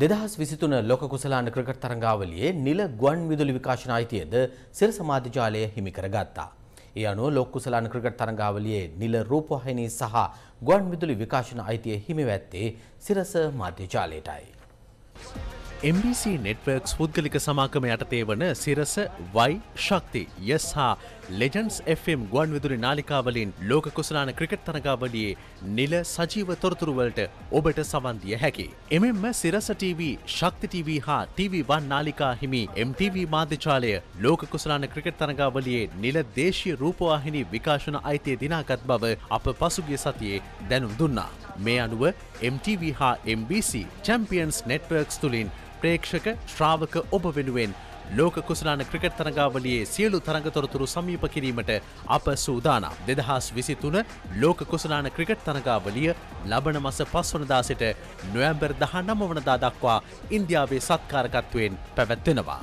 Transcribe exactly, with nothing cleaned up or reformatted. දෙදහස් විසිතුන ලෝක කුසලාන ක්‍රිකට් තරඟාවලියේ නිල ගුවන් විදුලි විකාශන අයිතියද සිරස මාධ්‍යාලය හිමි කරගත්තා. ඒ අනුව ලෝක කුසලාන ක්‍රිකට් තරඟාවලියේ නිල රූපවාහිනී සහ ගුවන් විදුලි විකාශන අයිතිය හිමි වැත්තේ සිරස මාධ්‍යාලයටයි. M B C Networks Fudgalika Samaka Matateva වන Sirasa, Y, Shakti, Yesha, Legends F M Gwan Viduri Nalika Valin, Loka Kusarana Cricket Tanagavali, Nila Sajiva Torturwalta, Obeta Savandia Haki. M M Sirasa T V, Shakti T V Ha, T V One Nalika Himi, M T V Madichale, Loka Kusarana Cricket Tanagavali, Nila Deshi Rupavahini, Vikashana Aite Dinakat Baba, Upper Pasugia Satye, Danum Dunna. මේ අනුව M T V හා M B C Champions Networks Thulin ප්‍රේක්ෂක ශ්‍රාවක ඔබ වෙනුවෙන් ලෝක කුසලාන cricket තරඟාවලියේ සියලු තරඟ තොරතුරු සමීප කිරීමට අප සූදානම්. දෙදහස් විසිතුන ලෝක කුසලාන ක්‍රිකට් තරඟාවලිය ලබන මාස පහ වෙනිදා සිට නොවැම්බර් දහනවය වෙනිදා දක්වා ඉන්දියාවේ සත්කාරකත්වයෙන් පැවැත්වෙනවා.